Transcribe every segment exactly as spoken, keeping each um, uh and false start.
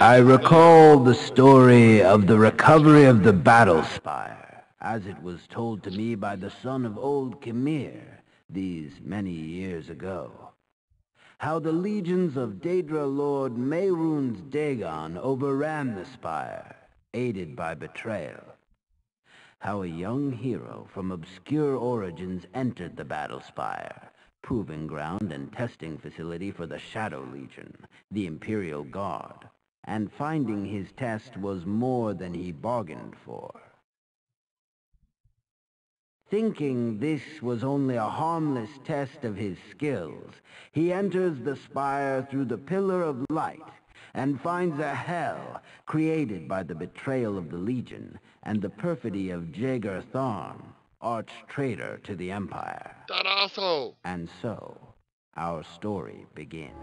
I recall the story of the recovery of the Battlespire, as it was told to me by the son of old Khmer these many years ago. How the legions of Daedra Lord Mehrunes Dagon overran the Spire, aided by betrayal. How a young hero from obscure origins entered the Battlespire, proving ground and testing facility for the Shadow Legion, the Imperial Guard, and finding his test was more than he bargained for. Thinking this was only a harmless test of his skills, he enters the Spire through the Pillar of Light, and finds a hell created by the betrayal of the Legion and the perfidy of Jagar Tharn, arch-traitor to the Empire. That asshole! And so, our story begins.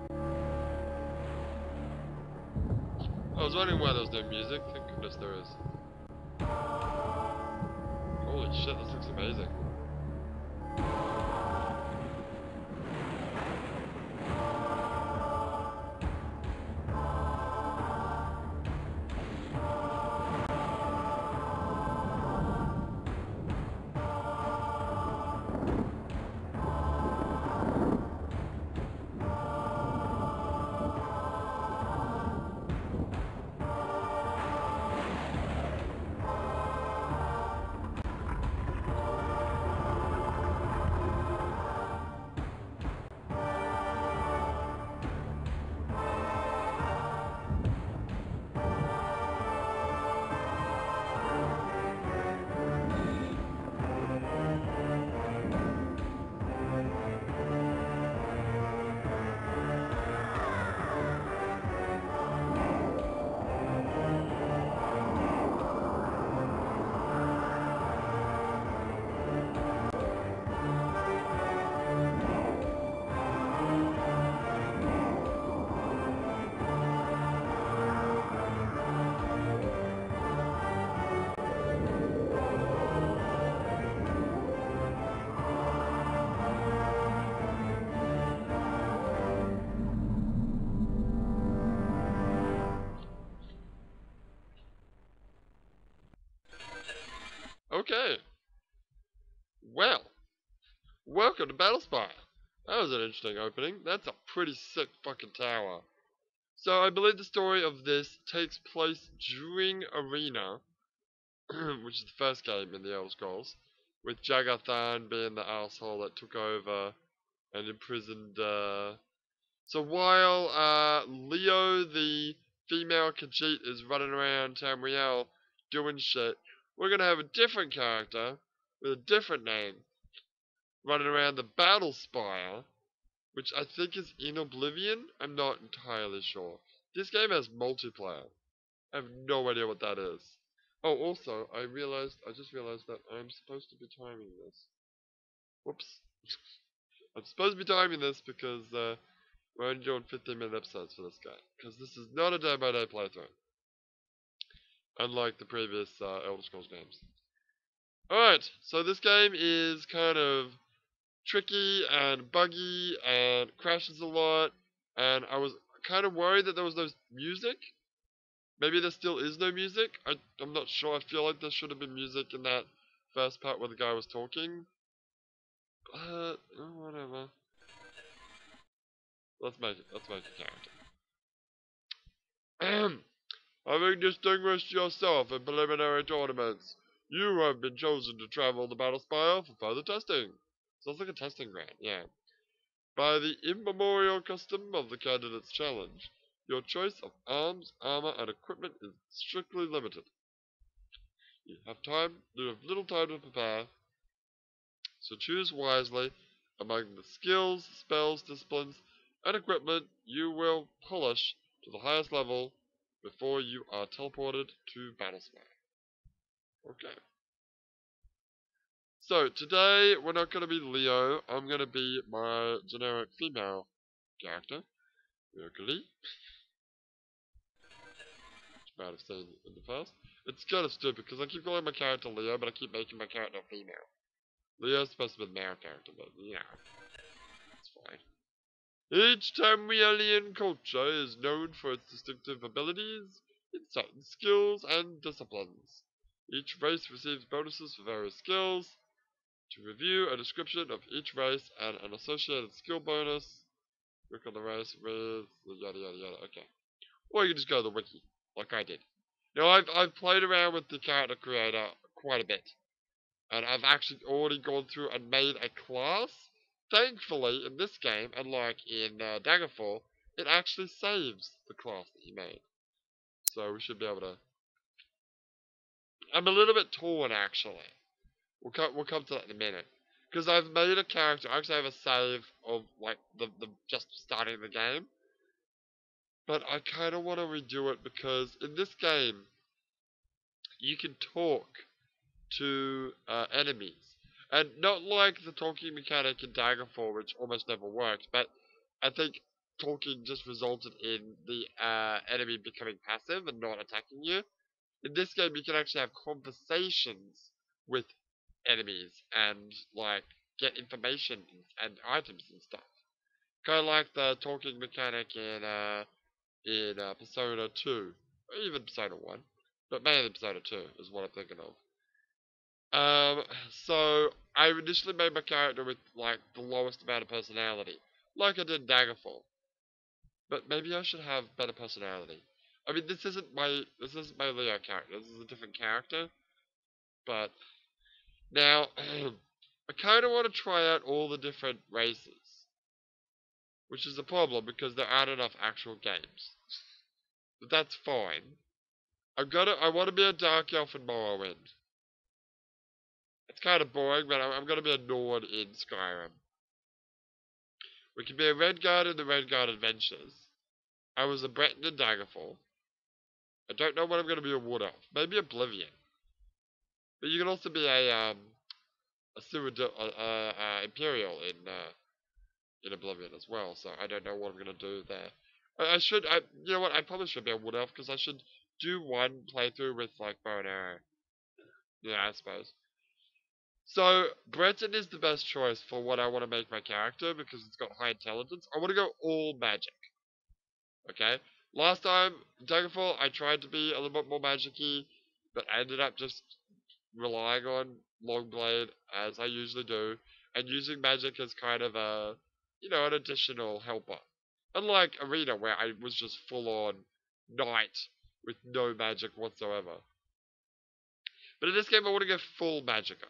I was wondering why there was no music. Thank goodness there is. Holy shit, this looks amazing. Okay. Well. Welcome to Battlespire. That was an interesting opening. That's a pretty sick fucking tower. So I believe the story of this takes place during Arena, which is the first game in the Elder Scrolls, with Jagar Tharn being the asshole that took over and imprisoned, uh... So while, uh, Leo, the female Khajiit, is running around Tamriel doing shit, we're going to have a different character with a different name running around the Battlespire, which I think is in Oblivion. I'm not entirely sure. This game has multiplayer. I have no idea what that is. Oh, also, I realized, I just realized that I'm supposed to be timing this. Whoops. I'm supposed to be timing this because uh, we're only doing fifteen minute episodes for this guy, because this is not a day-by-day playthrough. Unlike the previous uh, Elder Scrolls games. Alright, so this game is kind of tricky and buggy and crashes a lot. And I was kind of worried that there was no music. Maybe there still is no music. I, I'm not sure. I feel like there should have been music in that first part where the guy was talking. But, oh, whatever. Let's make it. Let's make a character. Ahem. Having distinguished yourself in preliminary tournaments, you have been chosen to travel the Battlespire for further testing. Sounds like a testing ground, yeah. By the immemorial custom of the candidate's challenge, your choice of arms, armor, and equipment is strictly limited. You have time, you have little time to prepare, so choose wisely among the skills, spells, disciplines, and equipment you will polish to the highest level before you are teleported to Battlespire. Okay. So, today we're not going to be Leo. I'm going to be my generic female character, Burglar. Which you might have seen in the past. It's kind of stupid because I keep calling my character Leo, but I keep making my character female. Leo's supposed to be the male character, but yeah. It's fine. Each Tamrielian culture is known for its distinctive abilities, certain skills, and disciplines. Each race receives bonuses for various skills. To review, a description of each race and an associated skill bonus. Click on the race with yada yada yada. Okay. Or you can just go to the wiki, like I did. Now I've I've played around with the character creator quite a bit, and I've actually already gone through and made a class. Thankfully, in this game, unlike in uh, Daggerfall, it actually saves the class that you made. So we should be able to. I'm a little bit torn actually. We'll come we'll come to that in a minute. Because I've made a character. I actually have a save of like the the just starting the game. But I kind of want to redo it because in this game, you can talk to uh, enemies, and not like the talking mechanic in Daggerfall, which almost never worked. But I think talking just resulted in the uh, enemy becoming passive and not attacking you. In this game, you can actually have conversations with enemies and, like, get information and items and stuff. Kind of like the talking mechanic in uh, in uh, Persona two, or even Persona one, but mainly Persona two is what I'm thinking of. Um, so, I initially made my character with, like, the lowest amount of personality, like I did in Daggerfall. But maybe I should have better personality. I mean, this isn't my this isn't my Leo character. This is a different character. But now, I kind of want to try out all the different races, which is a problem because there aren't enough actual games. But that's fine. I'm gonna I want to be a Dark Elf in Morrowind. It's kind of boring, but I'm, I'm gonna be a Nord in Skyrim. We can be a Red Guard in the Red Guard Adventures. I was a Breton in Daggerfall. I don't know when I'm going to be a Wood Elf. Maybe Oblivion. But you can also be a um a Cyrodiil, uh, uh, uh, Imperial in uh, in Oblivion as well. So I don't know what I'm going to do there. I, I should. I you know what? I probably should be a Wood Elf because I should do one playthrough with like bow and arrow. Yeah, I suppose. So, Breton is the best choice for what I want to make my character, because it's got high intelligence. I want to go all magic. Okay? Last time, Daggerfall, I tried to be a little bit more magic-y, but I ended up just relying on Longblade, as I usually do, and using magic as kind of a, you know, an additional helper. Unlike Arena, where I was just full-on knight with no magic whatsoever. But in this game, I want to go full magicka.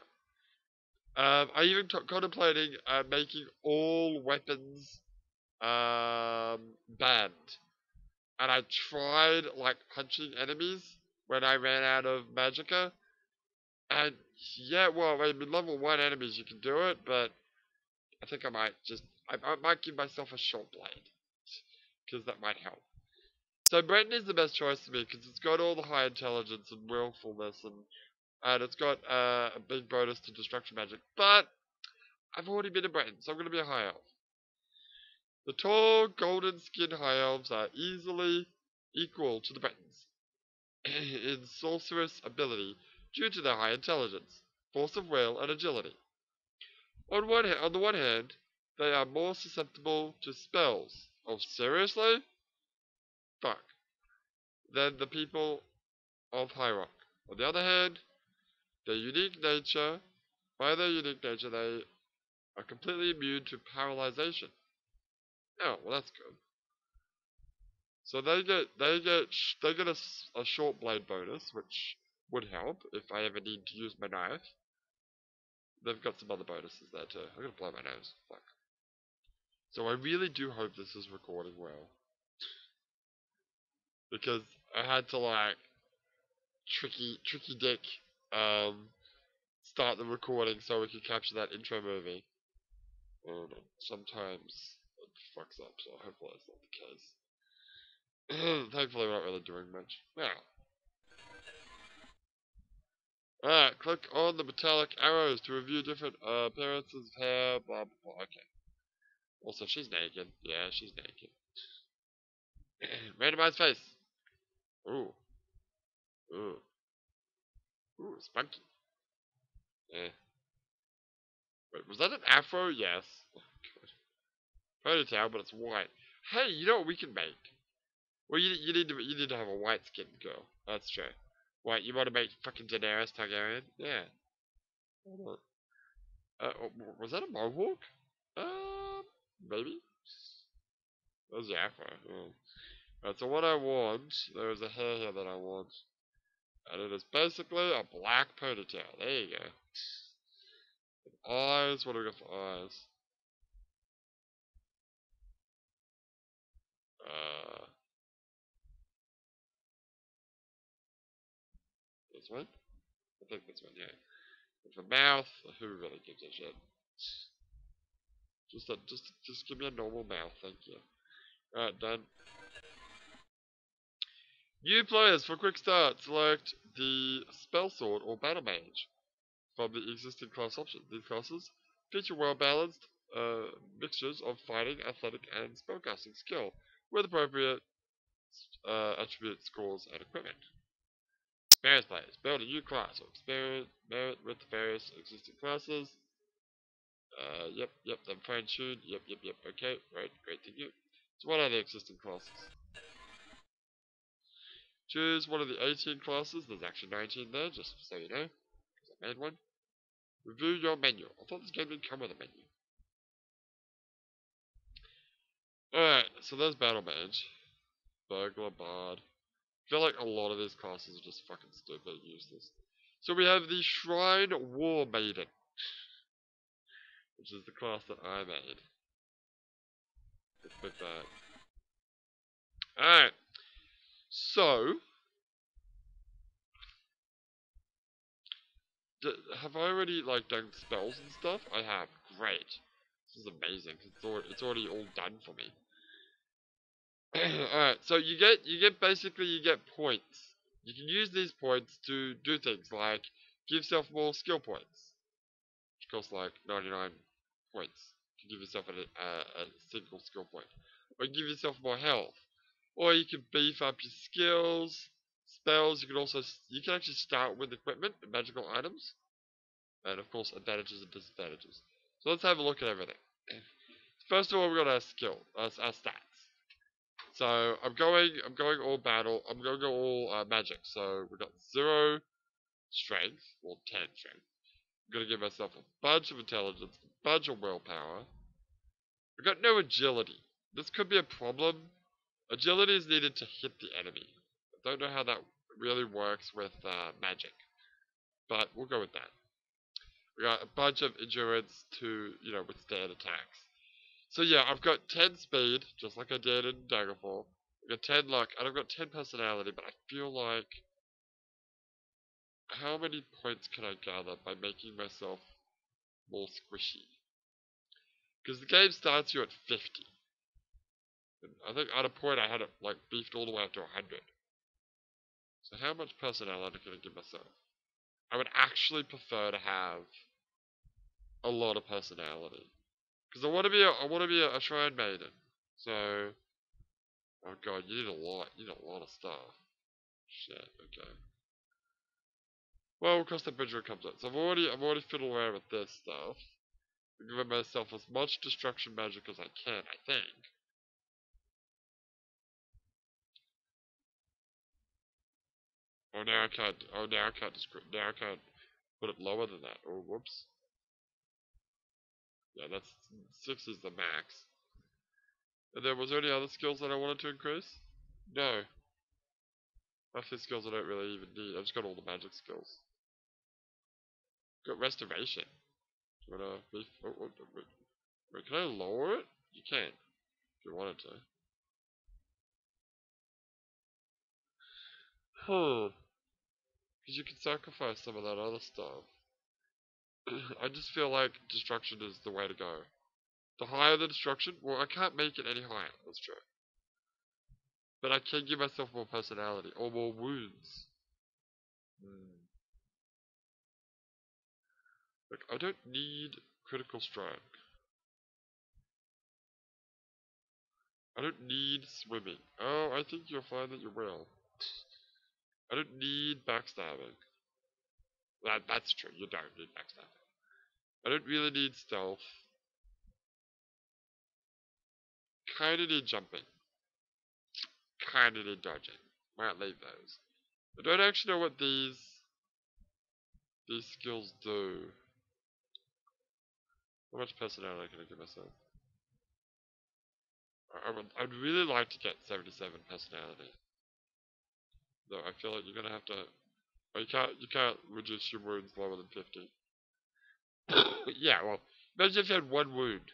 Um, I'm even contemplating uh, making all weapons um, banned. And I tried, like, punching enemies when I ran out of magicka. And, yeah, well, I mean, level one enemies, you can do it, but I think I might just... I, I might give myself a short blade, because that might help. So Breton is the best choice for me, because it's got all the high intelligence and willfulness and... And it's got uh, a big bonus to destruction magic. But I've already been a Breton, so I'm going to be a High Elf. The tall, golden-skinned High Elves are easily equal to the Bretons in sorcerous ability due to their high intelligence, force of will, and agility. On, one on the one hand, they are more susceptible to spells. Oh, seriously? Fuck. Than the people of High Rock. On the other hand... Their unique nature, by their unique nature, they are completely immune to paralyzation. Oh, well that's good. So they get they get they get a, a short blade bonus, which would help if I ever need to use my knife. They've got some other bonuses there too. I'm gonna blow my nose. Fuck. So I really do hope this is recording well, because I had to like tricky tricky dick. Um, start the recording so we can capture that intro movie. And sometimes it fucks up, so hopefully that's not the case. Thankfully, we're not really doing much. Now, alright, click on the metallic arrows to review different uh, appearances, hair, blah blah blah. Okay. Also, she's naked. Yeah, she's naked. Randomized face. Ooh. Ooh. Ooh, spunky. Eh. Wait, was that an afro? Yes. Oh, God. Fairy tale, but it's white. Hey, you know what we can make? Well, you you need to you need to have a white skinned girl. That's true. Wait, you want to make fucking Daenerys Targaryen? Yeah. Hold on. Uh, was that a mohawk? Uh, maybe. That was the afro. Yeah. Right, so what I want, there was a hair here that I want, and it is basically a black ponytail. There you go. And eyes. What do we got for eyes? Uh, this one? I think this one, yeah. And for mouth, who really gives a shit? Just, a, just, just give me a normal mouth, thank you. Alright, done. New players, for quick start, select the Spellsword or Battlemage from the existing class options. These classes feature well-balanced uh, mixtures of fighting, athletic, and spellcasting skill, with appropriate uh, attributes, scores, and equipment. Various players, build a new class or experiment merit with the various existing classes. Uh, yep, yep, I'm fine-tuned. Yep, yep, yep. Okay, right, great, thank you. So, what are the existing classes? Choose one of the eighteen classes. There's actually nineteen there, just so you know, because I made one. Review your menu. I thought this game didn't come with a menu. Alright, so there's Battlemage, Burglar, Bard. I feel like a lot of these classes are just fucking stupid and useless. So we have the Shrine War Maiden, which is the class that I made. Let's pick that. Alright, so d have I already like done spells and stuff? I have. Great. This is amazing because it's already all done for me. Alright, so you get, you get basically, you get points. You can use these points to do things like give yourself more skill points, which costs like ninety-nine points. You can give yourself a, a, a single skill point. Or give yourself more health. Or you can beef up your skills, spells. You can also, you can actually start with equipment and magical items. And of course, advantages and disadvantages. So let's have a look at everything. First of all, we've got our skill, our, our stats. So I'm going, I'm going all battle. I'm going to go all uh, magic. So we've got zero strength, or ten strength. I'm going to give myself a bunch of intelligence, a bunch of willpower. We've got no agility. This could be a problem. Agility is needed to hit the enemy. I don't know how that really works with uh, magic, but we'll go with that. We got a bunch of endurance to, you know, withstand attacks. So yeah, I've got ten speed, just like I did in Daggerfall. I've got ten luck, and I've got ten personality, but I feel like... how many points can I gather by making myself more squishy? Because the game starts you at fifty. And I think at a point I had it, like, beefed all the way up to one hundred. So how much personality can I give myself? I would actually prefer to have a lot of personality, because I want to be a, I want to be a, a Shrine Maiden. So, oh god, you need a lot, you need a lot of stuff. Shit, okay. Well, we'll cross that bridge when it comes up. So I've already, I've already fiddled around with this stuff. I'm giving myself as much destruction magic as I can, I think. Oh, now I can't, oh, now I can't, now I can't put it lower than that. Oh, whoops. Yeah, that's, six is the max. And then, was there any other skills that I wanted to increase? No. Half these skills I don't really even need. I've just got all the magic skills. Got restoration. Do you wanna, beef, oh, oh, wait, wait, can I lower it? You can, if you wanted to. Huh. Because you can sacrifice some of that other stuff. I just feel like destruction is the way to go. The higher the destruction, well, I can't make it any higher, that's true. But I can give myself more personality, or more wounds. Hmm. Like, I don't need critical strike. I don't need swimming. Oh, I think you'll find that you will. I don't need backstabbing. That, that's true, you don't need backstabbing. I don't really need stealth. Predator jumping. Predator dodging. Might leave those. I don't actually know what these these skills do. How much personality can I give myself? I would, I'd really like to get seventy-seven personality. Though I feel like you're gonna have to. Oh, you can't. You can't reduce your wounds lower than fifty. Yeah. Well, imagine if you had one wound.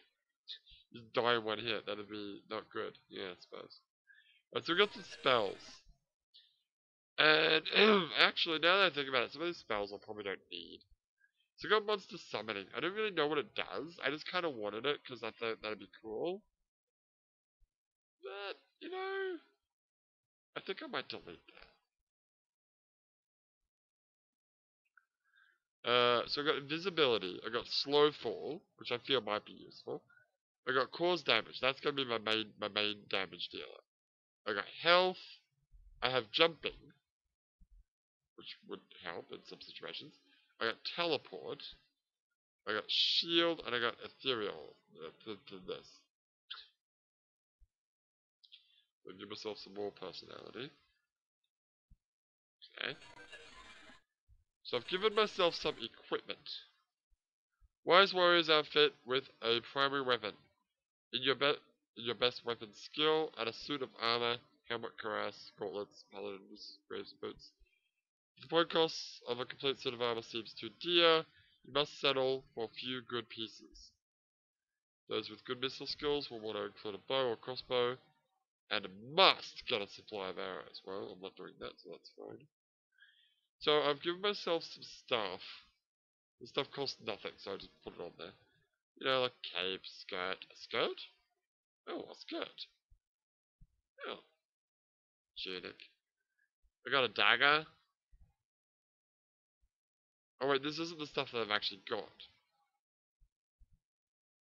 You die in one hit. That'd be not good. Yeah, I suppose. Alright, so we got some spells. And actually, now that I think about it, some of these spells I probably don't need. So we got monster summoning. I don't really know what it does. I just kind of wanted it because I thought that'd be cool. But you know, I think I might delete that. Uh, so I got invisibility. I got slow fall, which I feel might be useful. I got cause damage. That's gonna be my main my main damage dealer. I got health. I have jumping, which would help in some situations. I got teleport. I got shield, and I got ethereal. Uh, to, to this. I'll give myself some more personality. Okay. So I've given myself some equipment. Wise warriors outfit with a primary weapon. In your, be in your best weapon skill, and a suit of armor, helmet, cuirass, gauntlets, paladins, graves, boots. The point cost of a complete suit of armor seems too dear. You must settle for a few good pieces. Those with good missile skills will want to include a bow or crossbow. And must get a supply of arrows. Well, I'm not doing that, so that's fine. So I've given myself some stuff. The stuff costs nothing, so I just put it on there. You know, like cape, skirt. A skirt? Oh, a skirt. Oh. Tunic. I got a dagger. Oh wait, this isn't the stuff that I've actually got.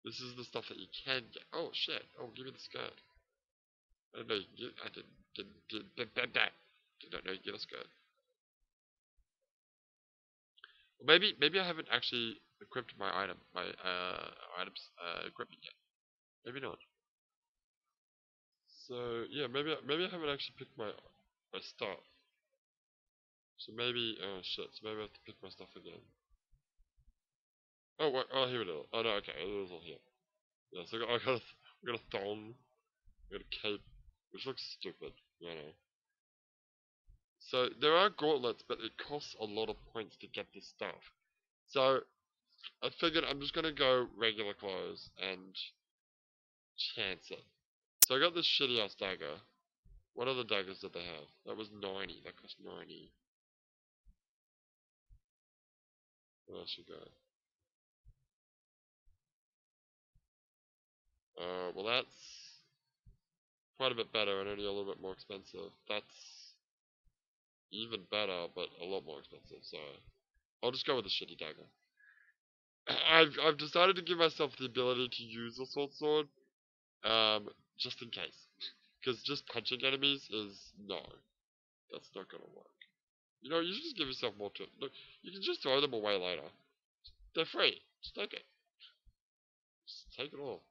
This is the stuff that you can get. Oh shit. Oh, give me the skirt. I don't know you can get, I didn't, didn't, didn't, didn't, didn't, did not know you can get a skirt. Well, maybe, maybe I haven't actually equipped my item, my, uh, items, uh, equipment yet. Maybe not. So, yeah, maybe, maybe I haven't actually picked my, my stuff. So maybe, oh shit, so maybe I have to pick my stuff again. Oh, wait, oh, here it is. Oh no, okay, it was all here. Yeah, so I got, I got a, I got a thong. I got a cape. Which looks stupid, you know. So there are gauntlets, but it costs a lot of points to get this stuff. So I figured I'm just gonna go regular clothes and chance it. So I got this shitty ass dagger. What other daggers did they have? That was ninety. That cost ninety. Where else you go? Uh, well that's quite a bit better and only a little bit more expensive. That's even better, but a lot more expensive. So I'll just go with a shitty dagger. I've I've decided to give myself the ability to use a sword sword, um, just in case, because just punching enemies is no, that's not gonna work. You know, you should just give yourself more to it. Look, you can just throw them away later. They're free. Just take it. Just take it all.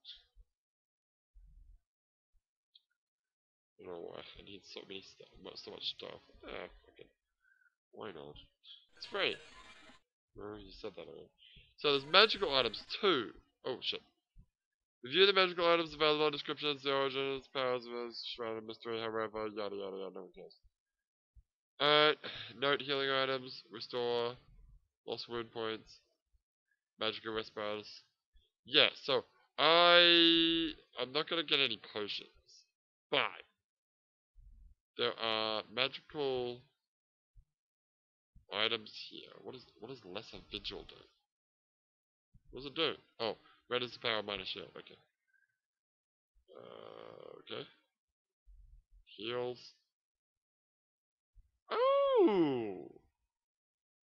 I don't know why I need so many stuff, so much stuff. Ah, fucking. Why not? It's free. Oh, you said that already. So there's magical items too. Oh shit. Review the magical items available in descriptions, the origins, powers of shroud of mystery, however, yada yada yada. No one cares. Alright, note healing items, restore, lost wound points, magical respirators. Yeah, so I I'm not gonna get any potions, but there are magical items here. What is what does Lesser Vigil do? What does it do? Oh, red is the power of minus shield. Okay. Uh, okay. Heals. Oh,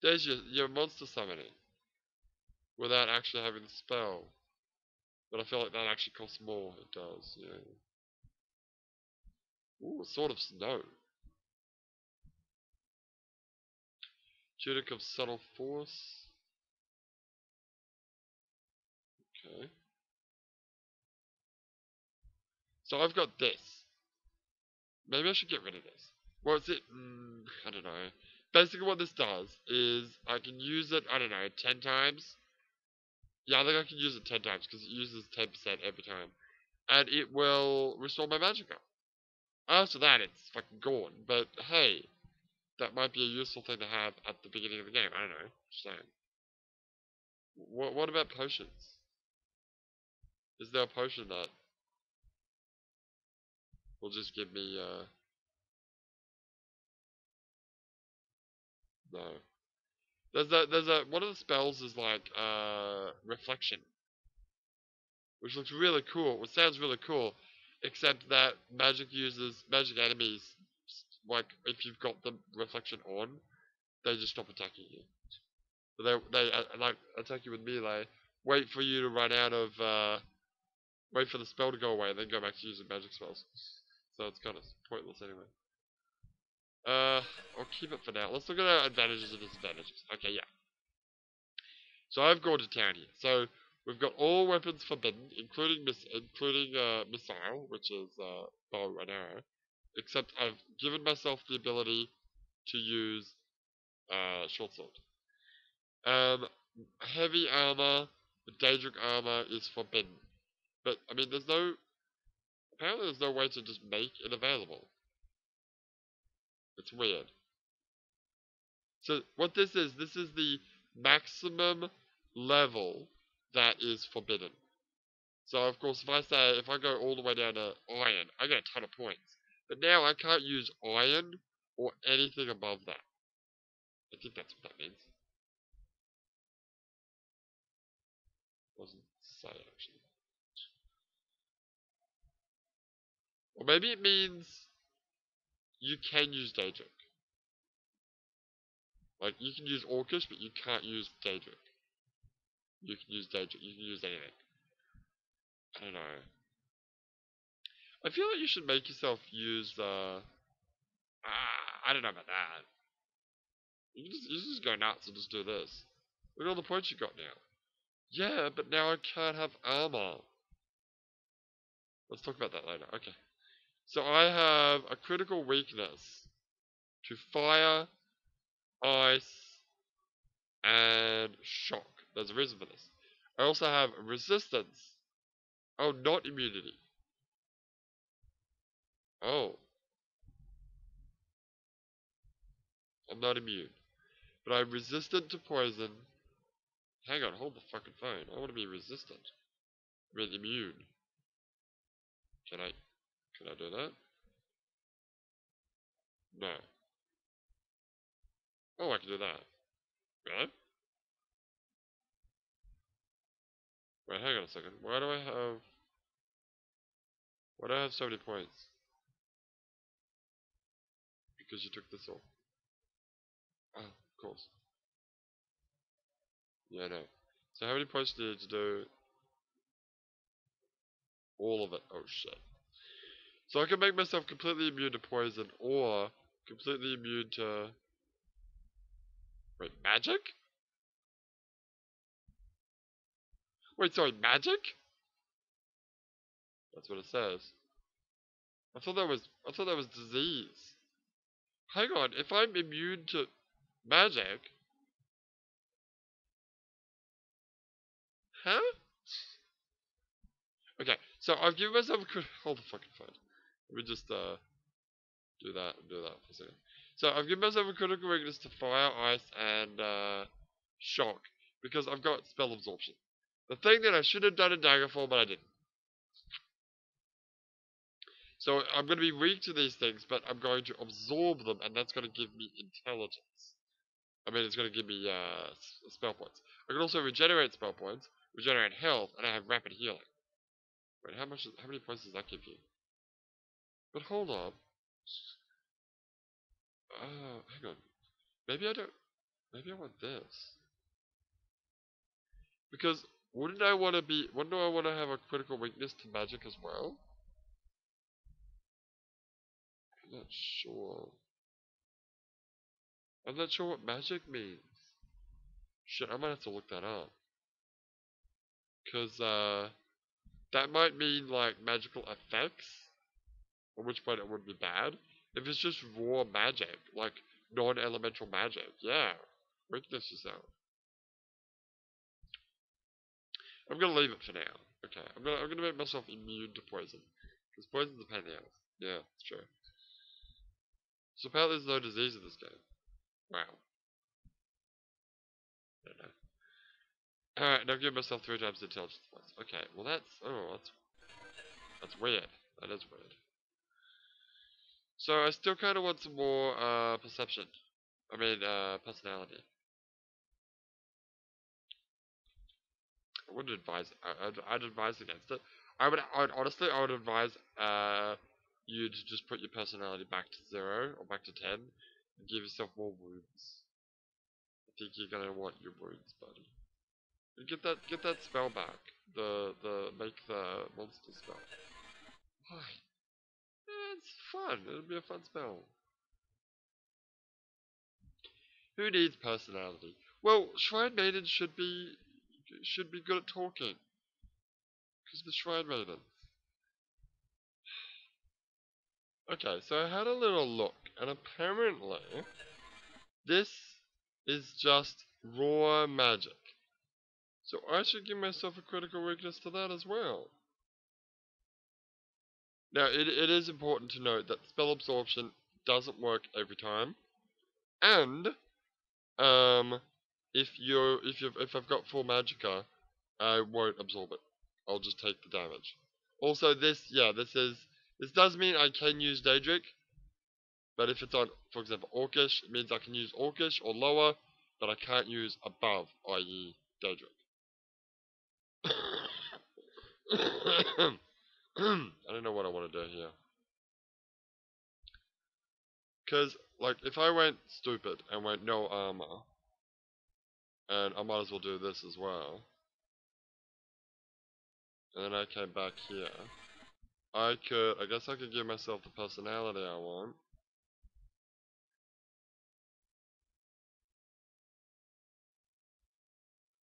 there's your your monster summoning, without actually having the spell. But I feel like that actually costs more. It does. Yeah. Ooh, Sword of Snow. Tunic of Subtle Force. Okay. So I've got this. Maybe I should get rid of this. What's it? Mm, I don't know. Basically what this does is I can use it, I don't know, ten times. Yeah, I think I can use it ten times because it uses ten percent every time. And it will restore my magic up. After that, it's fucking gone. But hey, that might be a useful thing to have at the beginning of the game. I don't know. So, what, what about potions? Is there a potion that will just give me, uh... no. There's a, there's a, one of the spells is like, uh, reflection. Which looks really cool, which sounds really cool. Except that magic users, magic enemies, like, if you've got the reflection on, they just stop attacking you. So they, they uh, like, attack you with melee, wait for you to run out of, uh, wait for the spell to go away, and then go back to using magic spells. So it's kind of pointless anyway. Uh, I'll keep it for now. Let's look at our advantages and disadvantages. Okay, yeah. So I've gone to town here. So we've got all weapons forbidden, including mis including uh, missile, which is uh, bow and arrow. Except I've given myself the ability to use uh, short sword. Um, heavy armor, the Daedric armor is forbidden. But I mean, there's no. Apparently, there's no way to just make it available. It's weird. So what this is, this is the maximum level that is forbidden. So of course, if I say, if I go all the way down to iron, I get a ton of points. But now I can't use iron or anything above that. I think that's what that means. Doesn't say actually. Or maybe it means you can use Daedric. Like, you can use Orcish, but you can't use Daedric. You can use Daedric. You can use anything. I don't know. I feel like you should make yourself use, uh... Ah, I don't know about that. You can just, you just go nuts and just do this. Look at all the points you got now. Yeah, but now I can't have armor. Let's talk about that later. Okay. So I have a critical weakness to fire, ice, and shock. There's a reason for this. I also have resistance. Oh, not immunity. Oh. I'm not immune. But I'm resistant to poison. Hang on, hold the fucking phone. I want to be resistant. I mean, immune. Can I... Can I do that? No. Oh, I can do that. Really? Wait, hang on a second. Why do I have... Why do I have so many points? Because you took this off. Oh, of course. Yeah, no. So how many points do you need to do? All of it. Oh, shit. So I can make myself completely immune to poison, or completely immune to... Wait, magic? Wait, sorry, magic? That's what it says. I thought that was, I thought that was disease. Hang on, if I'm immune to magic... Huh? Okay, so I've given myself a critical... Hold the fucking phone. Let me just uh, do that and do that for a second. So I've given myself a critical weakness to fire, ice, and uh, shock. Because I've got spell absorption. The thing that I should have done in Daggerfall, but I didn't. So I'm going to be weak to these things, but I'm going to absorb them, and that's going to give me intelligence. I mean, it's going to give me uh, spell points. I can also regenerate spell points, regenerate health, and I have rapid healing. Wait, how much? Is, how many points does that give you? But hold on. Uh, hang on. Maybe I don't... Maybe I want this. Because, wouldn't I want to be... Wouldn't I want to have a critical weakness to magic as well? I'm not sure. I'm not sure what magic means. Shit, I might have to look that up. Because, uh... That might mean like magical effects, at which point it would be bad. If it's just raw magic, like non-elemental magic, yeah, weaknesses though. I'm gonna leave it for now. Okay, I'm gonna I'm gonna make myself immune to poison, because poison's a pain in the ass. Yeah, it's true. So apparently there's no disease in this game. Wow. I don't know. Alright, now I've given myself three times the intelligence points. Okay, well that's, oh, that's, that's weird. That is weird. So I still kind of want some more, uh, perception. I mean, uh, personality. I wouldn't advise, I, I'd, I'd advise against it. I would, I would, honestly, I would advise, uh, you to just put your personality back to zero, or back to ten, and give yourself more wounds. I think you're gonna want your wounds, buddy. And get that, get that spell back. The, the, make the monster spell. Why? Yeah, it's fun, it'll be a fun spell. Who needs personality? Well, Shrine Maiden should be, should be good at talking. Because the Shrine Maiden. Okay, so I had a little look, and apparently, this is just raw magic. So I should give myself a critical weakness to that as well. Now, it, it is important to note that spell absorption doesn't work every time, and um, if you if you if I've got full magicka, I won't absorb it. I'll just take the damage. Also, this yeah, this is. This does mean I can use Daedric, but if it's on, for example, Orcish, it means I can use Orcish or lower, but I can't use above, that is. Daedric. I don't know what I want to do here. Because, like, if I went stupid and went no armor, and I might as well do this as well, and then I came back here, I could, I guess I could give myself the personality I want.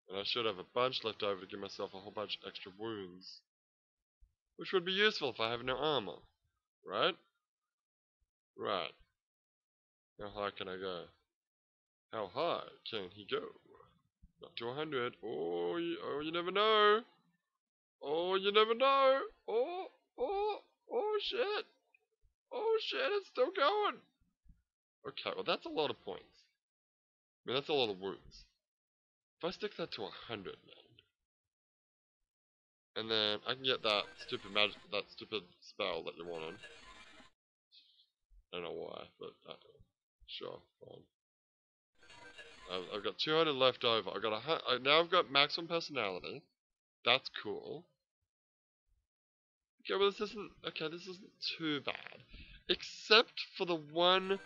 And I should have a bunch left over to give myself a whole bunch of extra wounds. Which would be useful if I have no armor. Right? Right. How high can I go? How high can he go? Up to one hundred. Oh, you, oh, you never know. Oh, you never know. Oh. Oh, oh shit. Oh shit, it's still going. Okay, well that's a lot of points. I mean, that's a lot of wounds. If I stick that to one hundred, man. And then I can get that stupid magic, that stupid spell that you wanted. I don't know why, but uh, sure, fine. I've, I've got two hundred left over. I've got a, now I've got maximum personality. That's cool. Okay, well this isn't, okay, this isn't too bad. Except for the one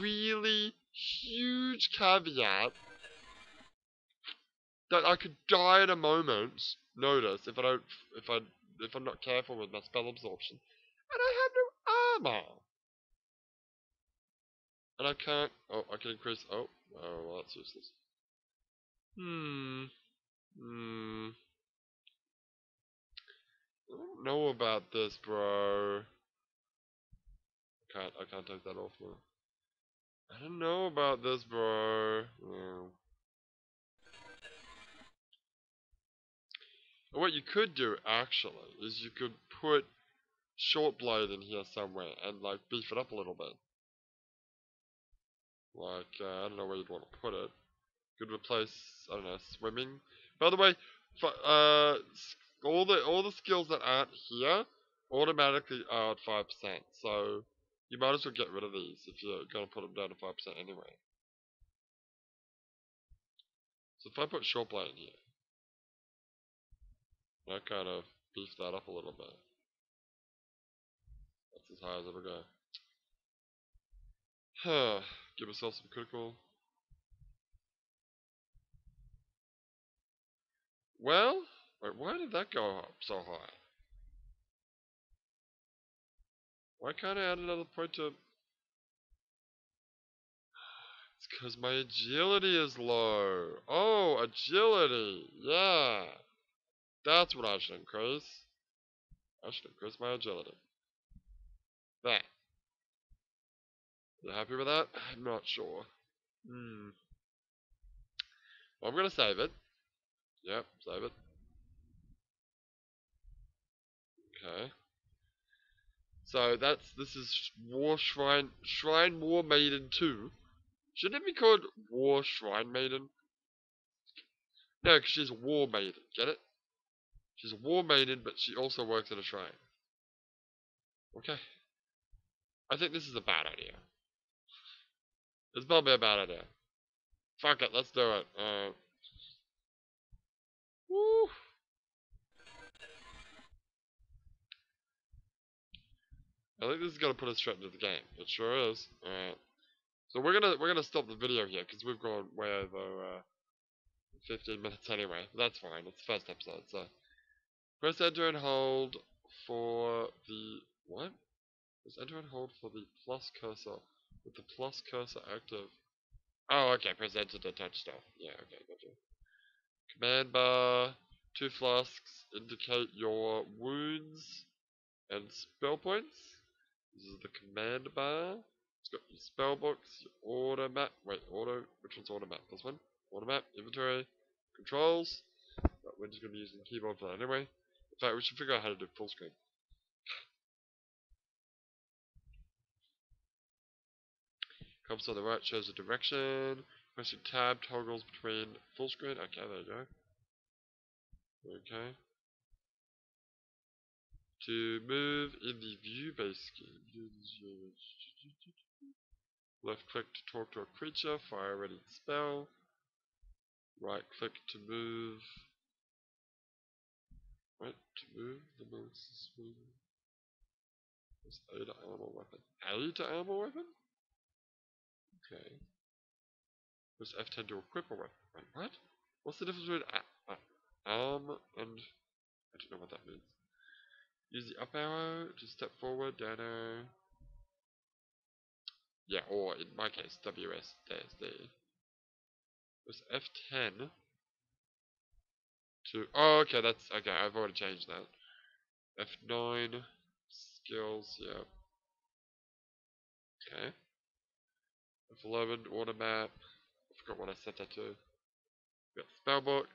really huge caveat that I could die at a moment's notice if I don't, if I, if I'm not careful with my spell absorption. And I have no armor! And I can't, oh, I can increase, oh, oh, well that's useless. Hmm, hmm. I don't know about this, bro. I can't, I can't take that off now. I don't know about this, bro. No. What you could do, actually, is you could put Shortblade in here somewhere and, like, beef it up a little bit. Like, uh, I don't know where you'd want to put it. You could replace, I don't know, swimming. By the way, for, uh... All the all the skills that aren't here automatically are at five percent, so you might as well get rid of these if you're gonna put them down to five percent anyway. So if I put Shortblade in here, I kind of beef that up a little bit. That's as high as it'll go. Huh. Give myself some critical. Well. Wait, why did that go up so high? Why can't I add another point to... It's because my agility is low. Oh, agility! Yeah! That's what I should increase. I should increase my agility. That. Are you happy with that? I'm not sure. Hmm. Well, I'm going to save it. Yep, save it. Okay. So that's, this is War Shrine, Shrine War Maiden two. Shouldn't it be called War Shrine Maiden? No, because she's a War Maiden, get it? She's a War Maiden, but she also works at a shrine. Okay. I think this is a bad idea. It's probably a bad idea. Fuck it, let's do it. Uh, woo. I think this is gonna put us straight into the game. It sure is. Alright. So we're gonna we're gonna stop the video here because we've gone way over uh, fifteen minutes anyway. That's fine. It's the first episode, so press enter and hold for the what? Press enter and hold for the plus cursor with the plus cursor active. Oh, okay. Press enter to touch stuff. Yeah, okay, gotcha. Command bar, two flasks indicate your wounds and spell points. This is the command bar. It's got your spell books, your auto map. Wait, auto. Which one's auto map? This one. Auto map, inventory, controls. But we're just going to be using the keyboard for that anyway. In fact, we should figure out how to do full screen. Comes on the right, shows the direction. Pressing tab toggles between full screen. Okay, there you go. Okay. To move in the view-based scheme, left click to talk to a creature, fire a ready spell, right click to move, right to move the most swing. There's A to animal weapon. A to animal weapon? Okay. There's F ten to equip a weapon. Wait, what? What's the difference between a a arm and... I don't know what that means. Use the up arrow to step forward, down arrow. Yeah, or in my case, W S, there's there. There's F ten to, oh, okay, that's, okay, I've already changed that. F nine, skills, yeah. Okay. F eleven, order map. I forgot what I set that to. We've got spellbook.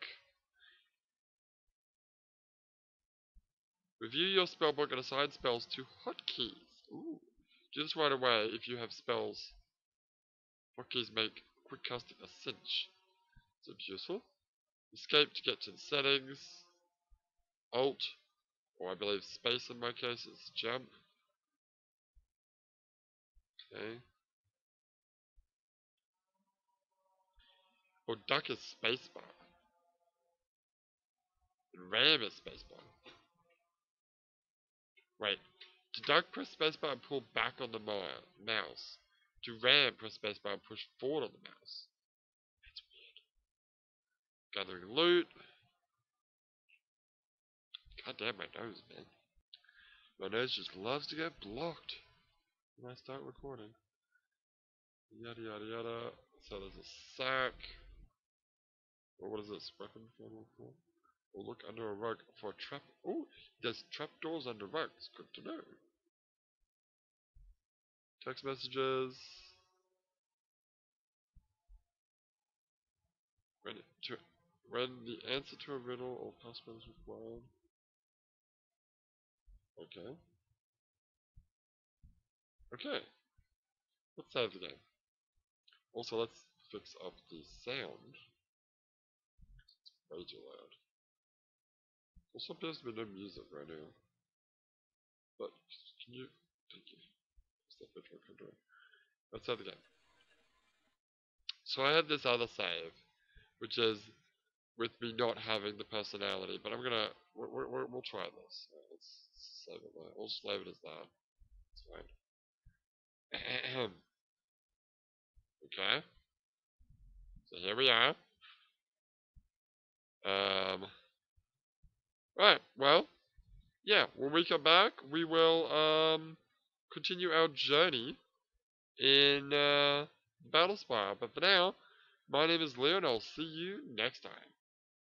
Review your spellbook and assign spells to hotkeys. Ooh. Do this right away if you have spells. Hotkeys make quick casting a cinch. Seems useful. Escape to get to the settings. Alt, or I believe space in my case is jump. Okay. Or duck is spacebar. Ram is spacebar. Wait, to duck, press spacebar and pull back on the mouse. To ram, press spacebar and push forward on the mouse. That's weird. Gathering loot. God damn my nose, man. My nose just loves to get blocked when I start recording. Yada yada yada. So there's a sack. Or what is this? Weapon for? Or look under a rug for a trap. Oh, there's trapdoors under rugs. Good to know. Text messages. When, to, when the answer to a riddle or password is required. Okay. Okay. Let's save the game. Also, let's fix up the sound. It's way too loud. Also appears to be no music right now. But can you thank you. Step into a control. Let's save the game. So I have this other save, which is with me not having the personality, but I'm gonna we're, we're, we'll try this. Right, let's save it there. We'll save it as that. It's fine. Okay. So here we are. Um Right, well, yeah, when we come back, we will um, continue our journey in uh, Battlespire. But for now, my name is Leo, and I'll see you next time.